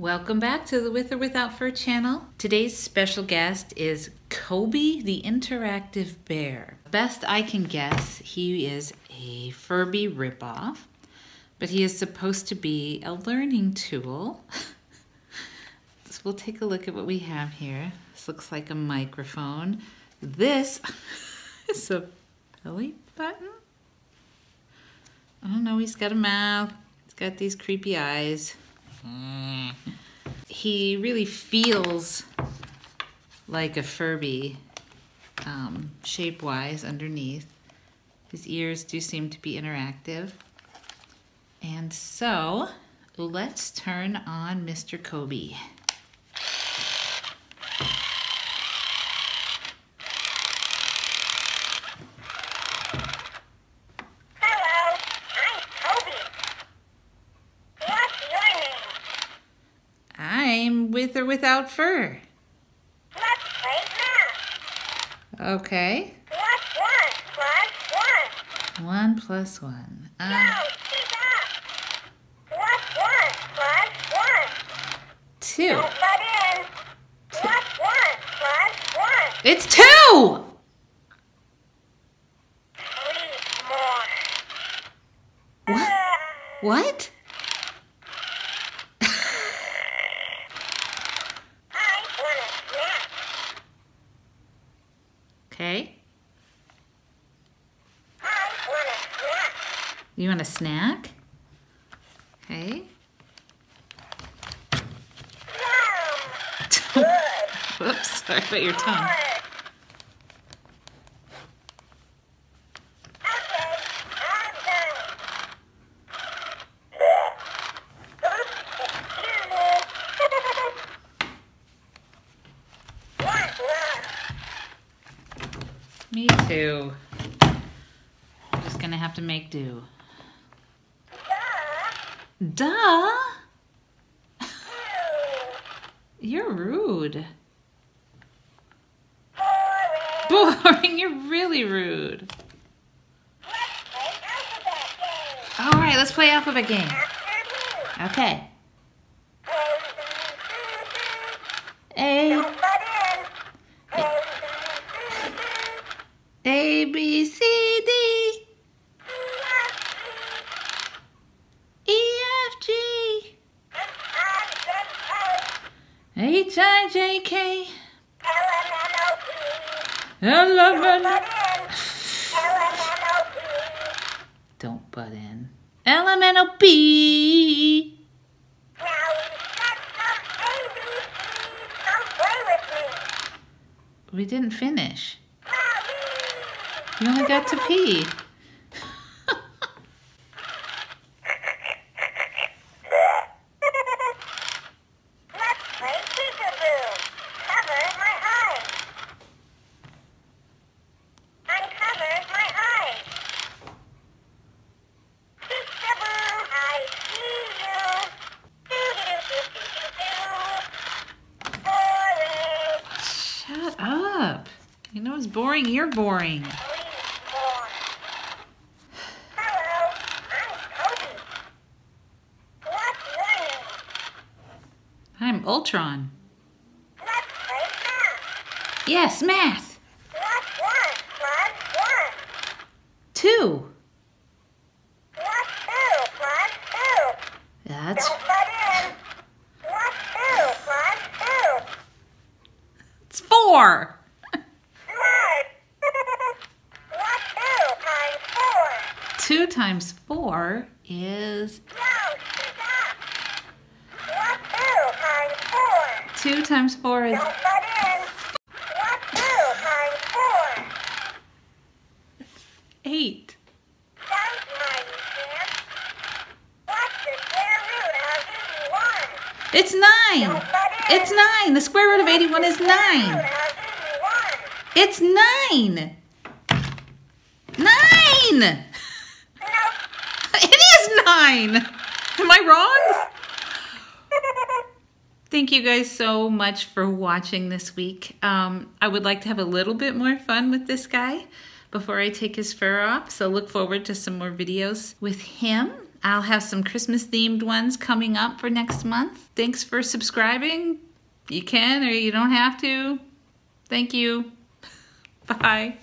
Welcome back to the With or Without Fur channel. Today's special guest is Koby, the interactive bear. Best I can guess, he is a Furby ripoff, but he is supposed to be a learning tool. So we'll take a look at what we have here. This looks like a microphone. This is a belly button. I don't know, he's got a mouth. He's got these creepy eyes. He really feels like a Furby shape-wise underneath. His ears do seem to be interactive. And so let's turn on Mr. Koby. I'm With or Without Fur. Let's play math. Okay. What's 1 plus 1? 1 plus 1. No, keep up. What's 1 plus 1? 2. Don't butt in. What's 1 plus 1? It's 2! Please more. What? What? Okay. You want a snack? Okay. Whoops, sorry about your tongue. Me too. I'm just gonna have to make do. Duh! Duh! You're rude. Boring. Boring, you're really rude. Alright, let's play alphabet game. Okay. A. A, B, C, D, E, F, G, H, I, J, K, L, M, N, O, P. Don't butt in. L, M, N, O, P. Now we've got some A, B, C. Don't play with me. We didn't finish. You only got to pee. Let's play peekaboo. Cover my eyes. Uncover my eyes. Peekaboo, I see you. Doo-doo-doo-doo-doo-doo. Boring. Shut up. You know it's boring. You're boring. I'm Ultron. Let's play math. Yes, math. What's 1 plus 1? 2. What's 2 plus 2? That's. Don't butt in. What's 2 plus 2? It's 4. Smart. What's 2 times 4? 2 times 4 is. 2 times 4 is. Don't butt in. What's 2 times 4? 8. Sounds mighty, Sam. What's the square root of 81? It's 9. Don't butt in. It's 9. The square root of 81 is 9. It's 9. 9. Nope. It is 9. Am I wrong? Thank you guys so much for watching this week. I would like to have a little bit more fun with this guy before I take his fur off, so look forward to some more videos with him. I'll have some Christmas-themed ones coming up for next month. Thanks for subscribing. You can or you don't have to. Thank you. Bye.